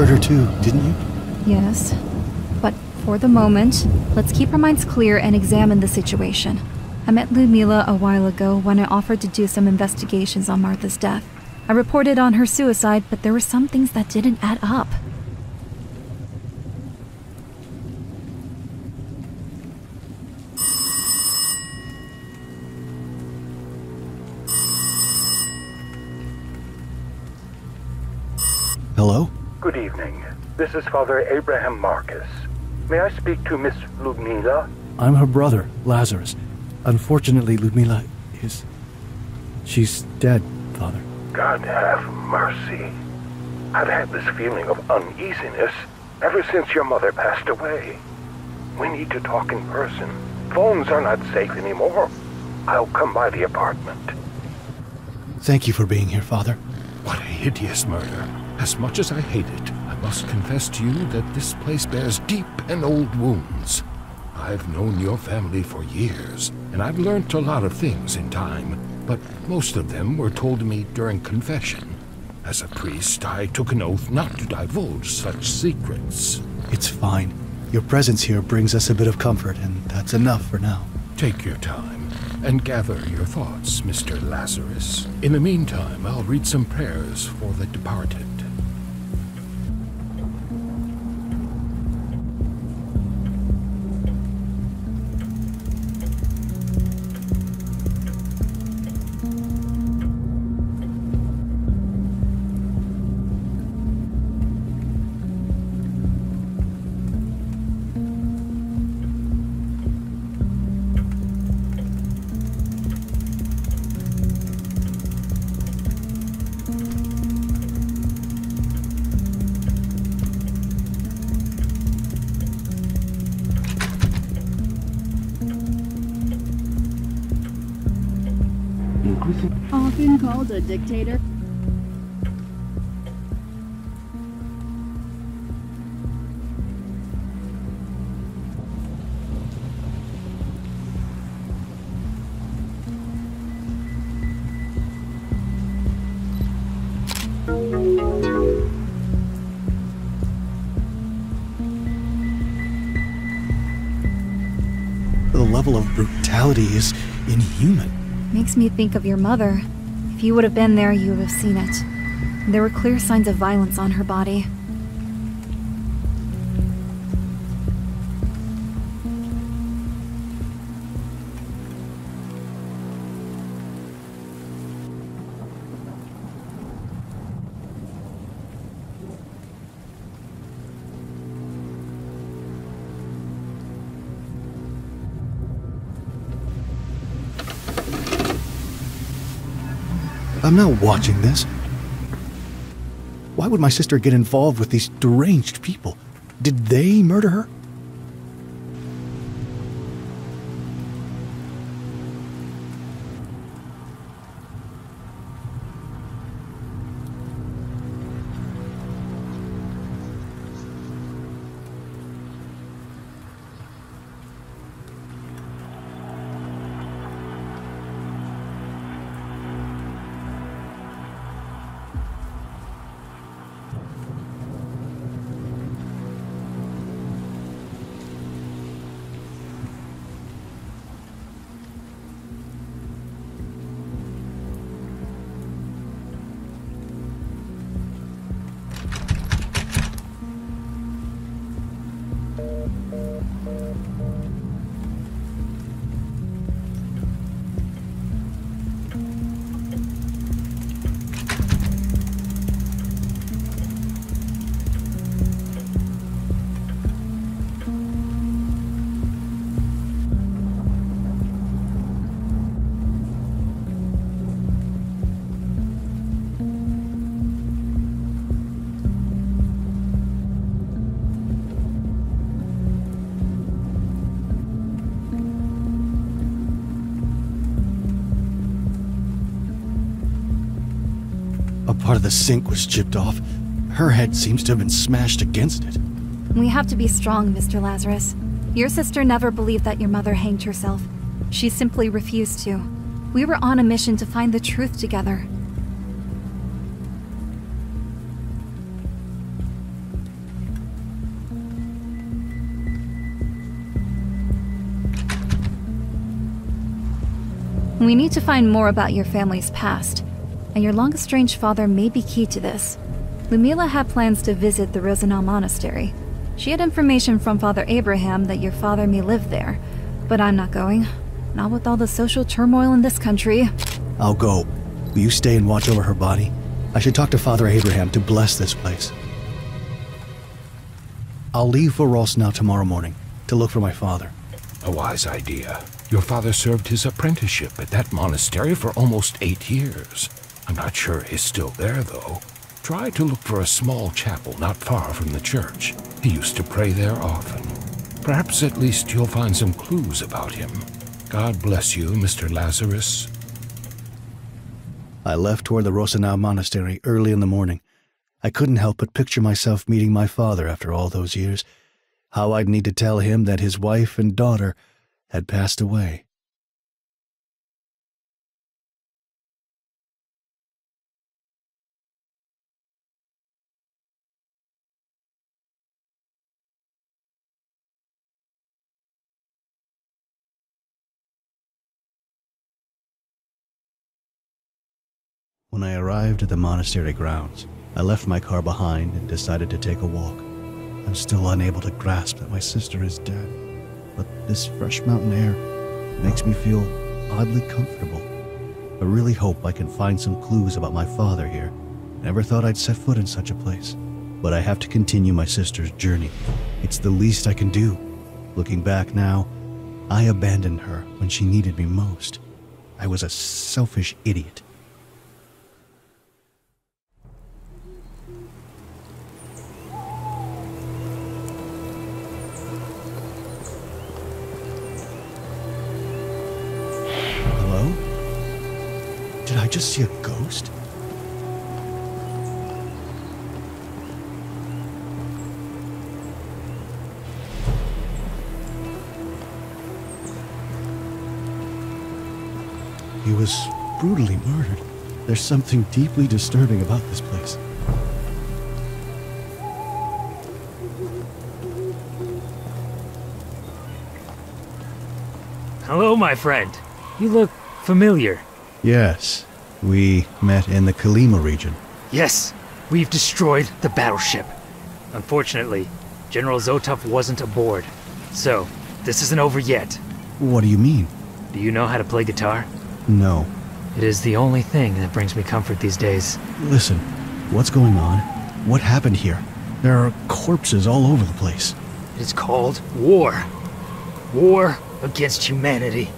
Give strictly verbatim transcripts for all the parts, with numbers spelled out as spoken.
heard her too, didn't you? Yes. But for the moment, let's keep our minds clear and examine the situation. I met Ludmila a while ago when I offered to do some investigations on Martha's death. I reported on her suicide, but there were some things that didn't add up. Hello? Good evening. This is Father Abraham Marcus. May I speak to Miss Ludmila? I'm her brother, Lazarus. Unfortunately, Ludmila is... she's dead, Father. God have mercy. I've had this feeling of uneasiness ever since your mother passed away. We need to talk in person. Phones are not safe anymore. I'll come by the apartment. Thank you for being here, Father. What a hideous murder. As much as I hate it, I must confess to you that this place bears deep and old wounds. I've known your family for years, and I've learned a lot of things in time, but most of them were told to me during confession. As a priest, I took an oath not to divulge such secrets. It's fine. Your presence here brings us a bit of comfort, and that's enough for now. Take your time, and gather your thoughts, Mister Lazarus. In the meantime, I'll read some prayers for the departed. Often called a dictator. The level of brutality is inhuman. Makes me think of your mother. If you would have been there, you would have seen it. There were clear signs of violence on her body. I'm not watching this. Why would my sister get involved with these deranged people? Did they murder her? Part of the sink was chipped off. Her head seems to have been smashed against it. We have to be strong, Mister Lazarus. Your sister never believed that your mother hanged herself. She simply refused to. We were on a mission to find the truth together. We need to find more about your family's past, and your long-estranged father may be key to this. Ludmila had plans to visit the Rosanau Monastery. She had information from Father Abraham that your father may live there, but I'm not going. Not with all the social turmoil in this country. I'll go. Will you stay and watch over her body? I should talk to Father Abraham to bless this place. I'll leave for Rosanau tomorrow morning to look for my father. A wise idea. Your father served his apprenticeship at that monastery for almost eight years. I'm not sure he's still there, though. Try to look for a small chapel not far from the church. He used to pray there often. Perhaps at least you'll find some clues about him. God bless you, Mister Lazarus. I left toward the Rosanau Monastery early in the morning. I couldn't help but picture myself meeting my father after all those years. How I'd need to tell him that his wife and daughter had passed away. When I arrived at the monastery grounds, I left my car behind and decided to take a walk. I'm still unable to grasp that my sister is dead, but this fresh mountain air makes me feel oddly comfortable. I really hope I can find some clues about my father here. Never thought I'd set foot in such a place, but I have to continue my sister's journey. It's the least I can do. Looking back now, I abandoned her when she needed me most. I was a selfish idiot. Did I just see a ghost? He was brutally murdered. There's something deeply disturbing about this place. Hello, my friend. You look familiar. Yes. We met in the Kalima region. Yes, we've destroyed the battleship. Unfortunately, General Zotov wasn't aboard. So, this isn't over yet. What do you mean? Do you know how to play guitar? No. It is the only thing that brings me comfort these days. Listen, what's going on? What happened here? There are corpses all over the place. It's called war. War against humanity.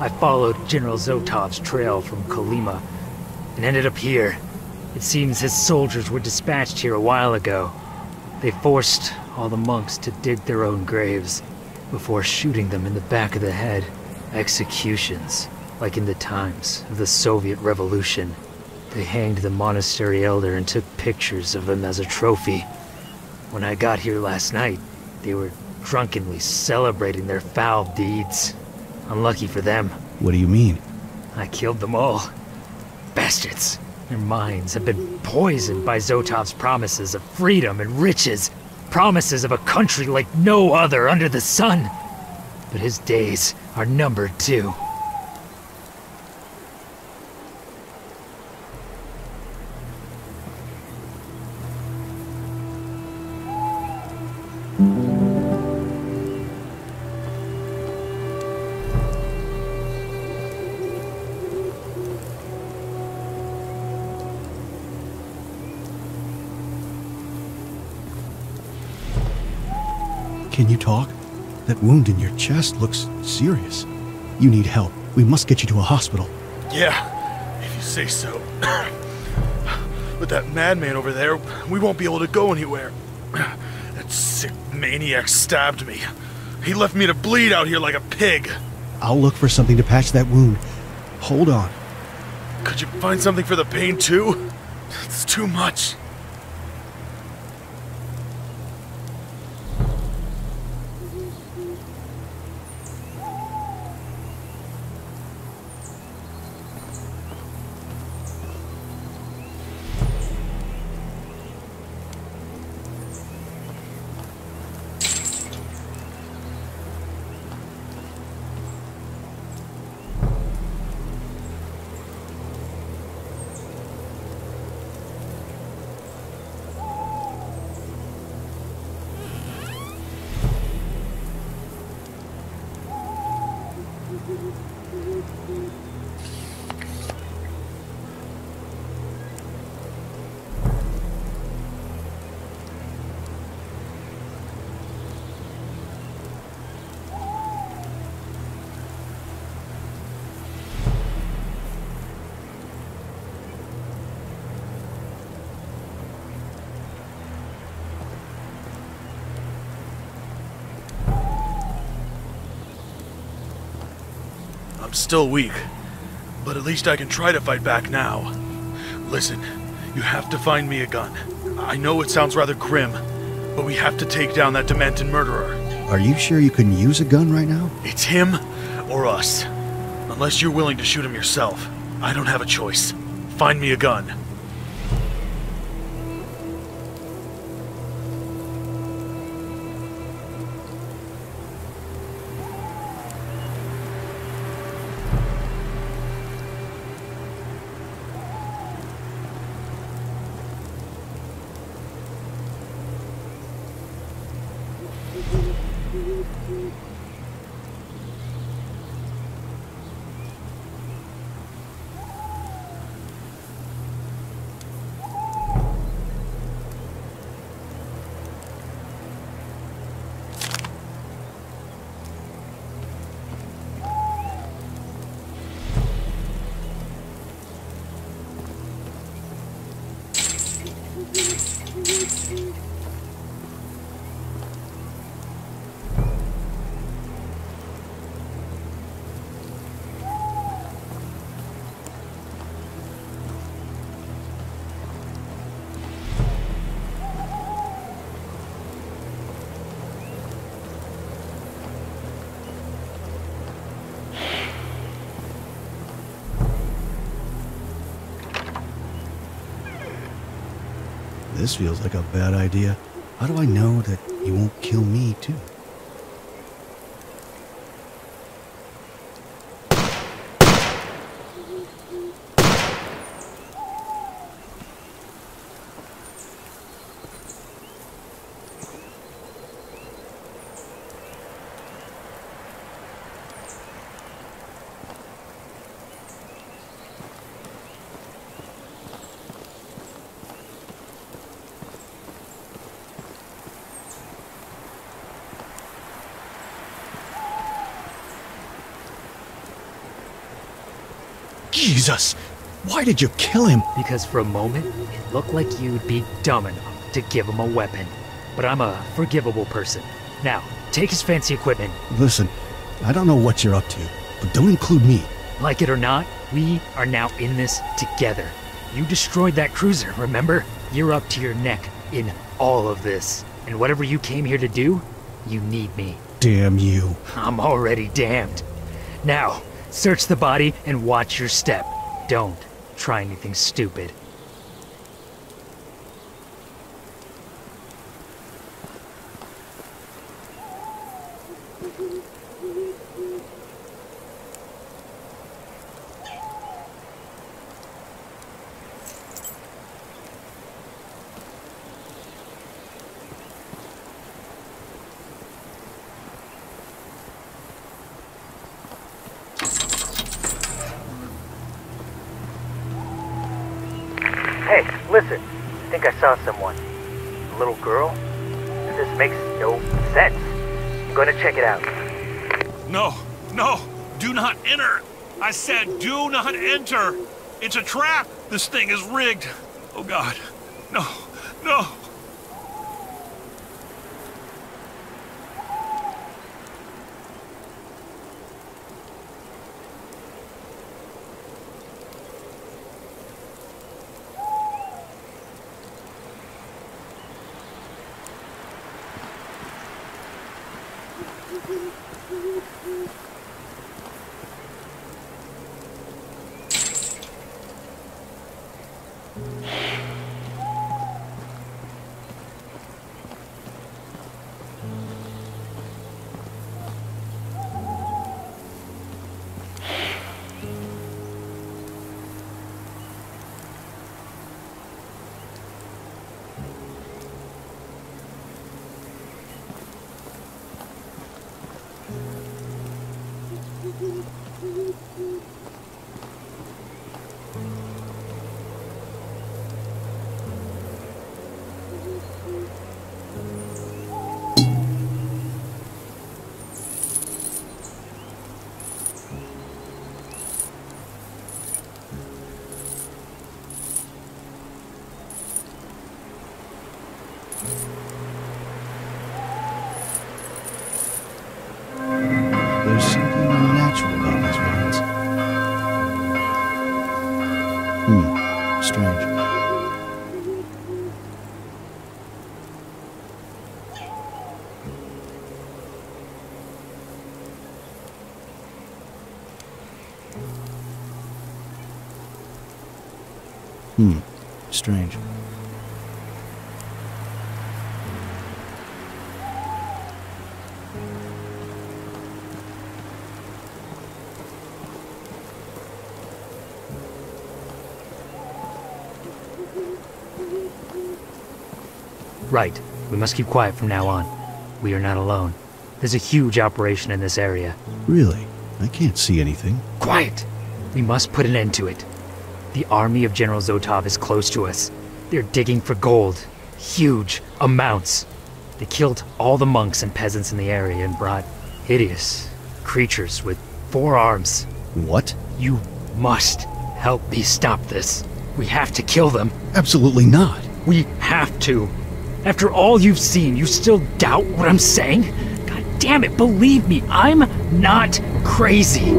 I followed General Zotov's trail from Kalima and ended up here. It seems his soldiers were dispatched here a while ago. They forced all the monks to dig their own graves before shooting them in the back of the head. Executions, like in the times of the Soviet Revolution. They hanged the monastery elder and took pictures of him as a trophy. When I got here last night, they were drunkenly celebrating their foul deeds. Unlucky for them. What do you mean? I killed them all. Bastards. Their minds have been poisoned by Zotov's promises of freedom and riches. Promises of a country like no other under the sun. But his days are numbered too. Can you talk? That wound in your chest looks serious. You need help. We must get you to a hospital. Yeah, if you say so. With that madman over there, we won't be able to go anywhere. That sick maniac stabbed me. He left me to bleed out here like a pig. I'll look for something to patch that wound. Hold on. Could you find something for the pain too? It's too much. I'm still weak, but at least I can try to fight back now. Listen, you have to find me a gun. I know it sounds rather grim, but we have to take down that demented murderer. Are you sure you can use a gun right now? It's him or us. Unless you're willing to shoot him yourself. I don't have a choice. Find me a gun. This feels like a bad idea. How do I know that you won't kill me, too? Jesus! Why did you kill him? Because for a moment, it looked like you'd be dumb enough to give him a weapon. But I'm a forgivable person. Now, take his fancy equipment. Listen, I don't know what you're up to, but don't include me. Like it or not, we are now in this together. You destroyed that cruiser, remember? You're up to your neck in all of this. And whatever you came here to do, you need me. Damn you. I'm already damned. Now, search the body and watch your step. Don't try anything stupid. Listen, I think I saw someone. A little girl? This makes no sense. I'm gonna check it out. No, no, do not enter. I said do not enter. It's a trap. This thing is rigged. Oh God, no, no. There's something unnatural about these ones. Hmm. Strange. Right. We must keep quiet from now on. We are not alone. There's a huge operation in this area. Really? I can't see anything. Quiet! We must put an end to it. The army of General Zotov is close to us. They're digging for gold. Huge amounts. They killed all the monks and peasants in the area and brought hideous creatures with four arms. What? You must help me stop this. We have to kill them. Absolutely not. We have to. After all you've seen, you still doubt what I'm saying? God damn it, believe me, I'm not crazy.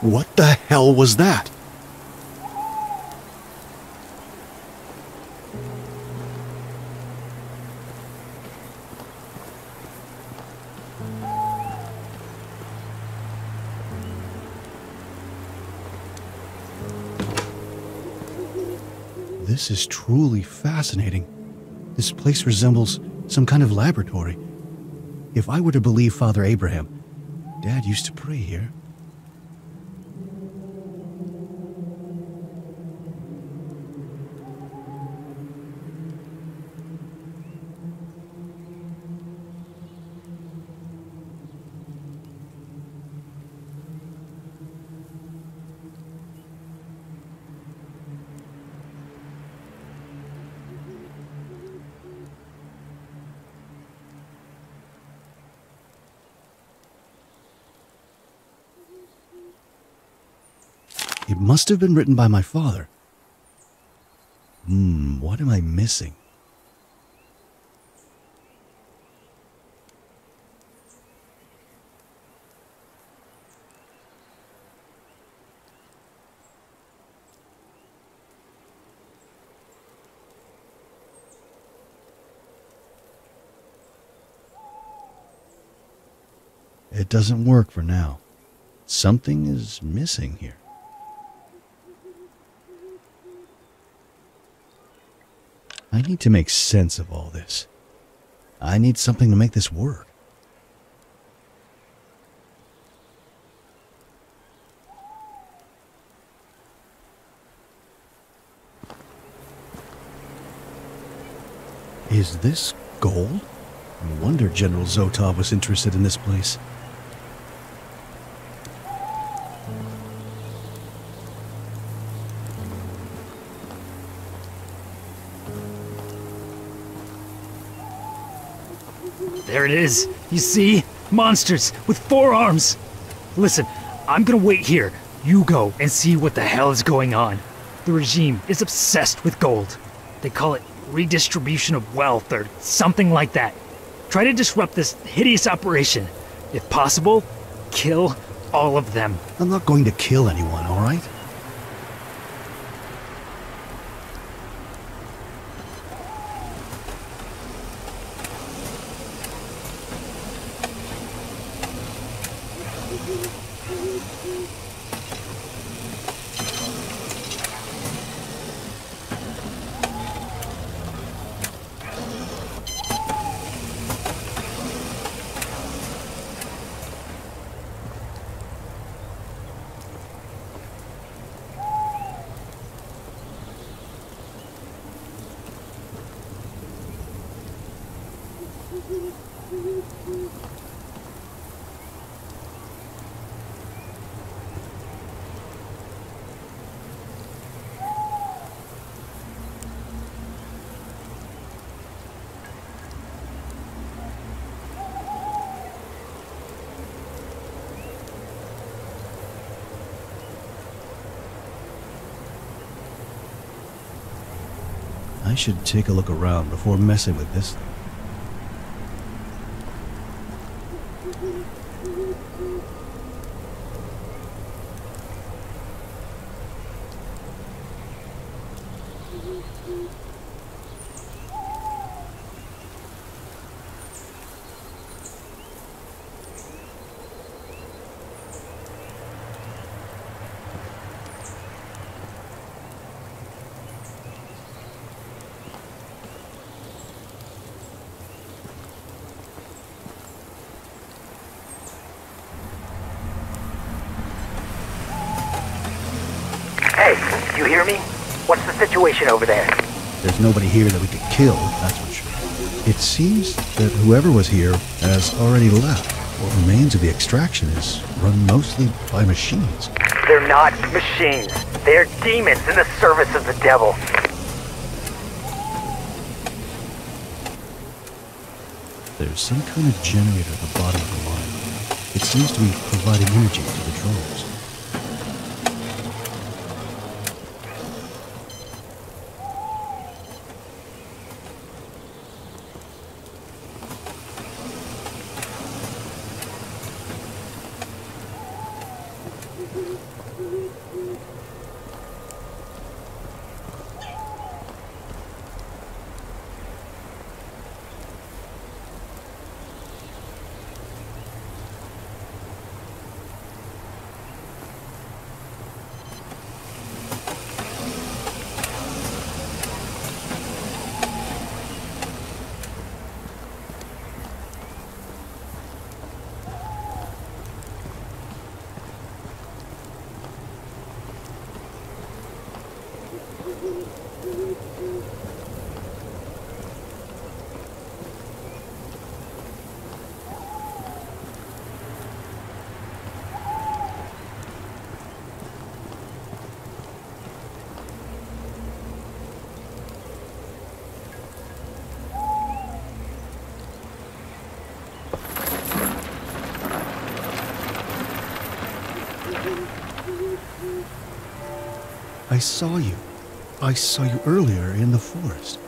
What the hell was that? This is truly fascinating. This place resembles some kind of laboratory. If I were to believe Father Abraham, Dad used to pray here. It must have been written by my father. Hmm, what am I missing? It doesn't work for now. Something is missing here. I need to make sense of all this. I need something to make this work. Is this gold? No wonder General Zotov was interested in this place. There it is. You see? Monsters with four arms. Listen, I'm gonna wait here. You go and see what the hell is going on. The regime is obsessed with gold. They call it redistribution of wealth or something like that. Try to disrupt this hideous operation. If possible, kill all of them. I'm not going to kill anyone, all right? I should take a look around before messing with this thing. Hey, you hear me? What's the situation over there? There's nobody here that we could kill, that's for sure. It seems that whoever was here has already left. What remains of the extraction is run mostly by machines. They're not machines. They're demons in the service of the devil. There's some kind of generator at the bottom of the line. It seems to be providing energy to the drones. I saw you. I saw you earlier in the forest.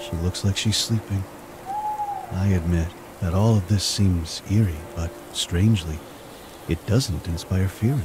She looks like she's sleeping. I admit that all of this seems eerie, but strangely, it doesn't inspire fear in me.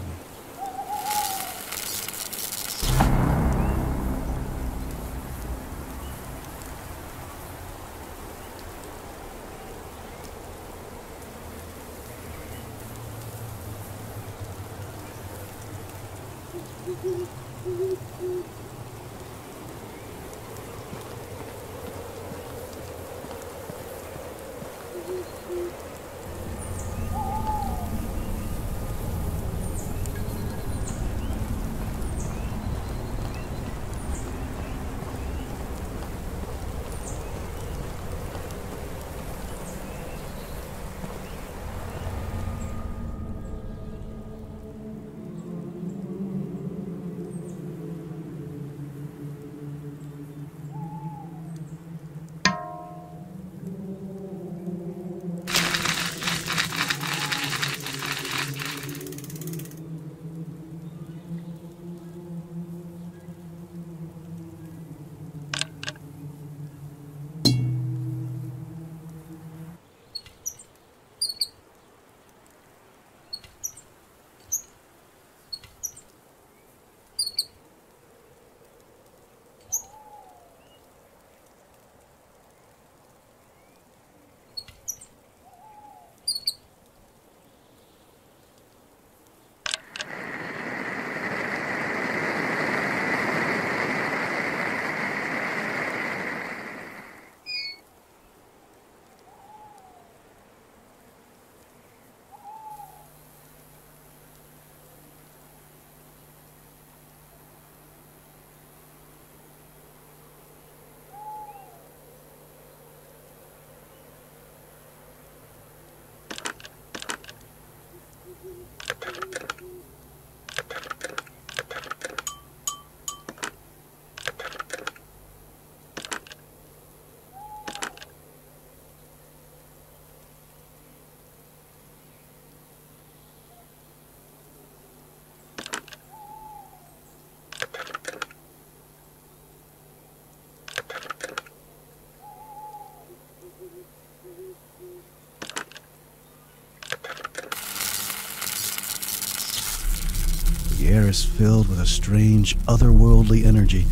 The air is filled with a strange, otherworldly energy.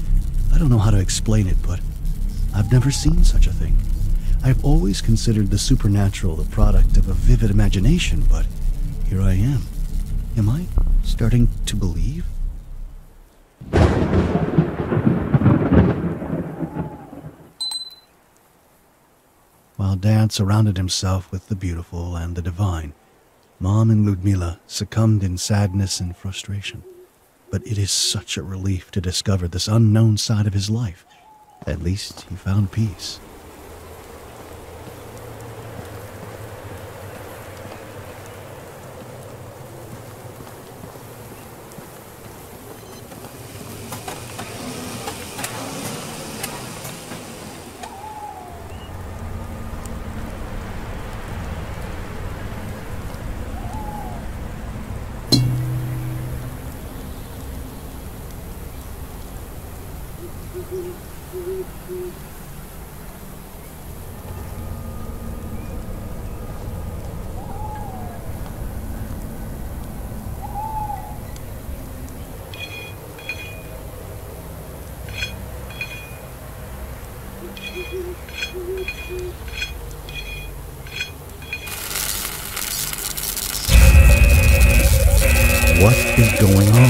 I don't know how to explain it, but I've never seen such a thing. I've always considered the supernatural the product of a vivid imagination, but here I am. Am I starting to believe? While Dad surrounded himself with the beautiful and the divine, Mom and Ludmila succumbed in sadness and frustration. but it is such a relief to discover this unknown side of his life. At least he found peace. What is going on?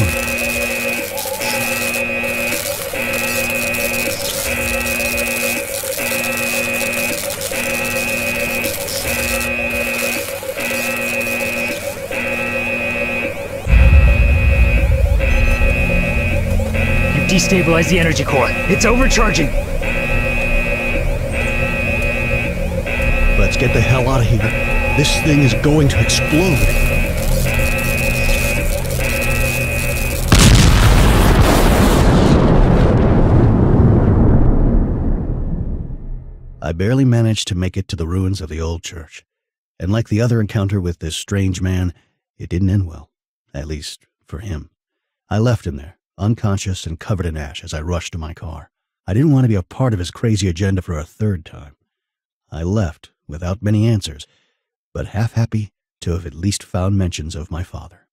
Destabilize the energy core. It's overcharging. Let's get the hell out of here. This thing is going to explode. I barely managed to make it to the ruins of the old church. And like the other encounter with this strange man, it didn't end well. At least for him. I left him there, unconscious and covered in ash, as I rushed to my car. I didn't want to be a part of his crazy agenda for a third time. I left without many answers, but half happy to have at least found mentions of my father.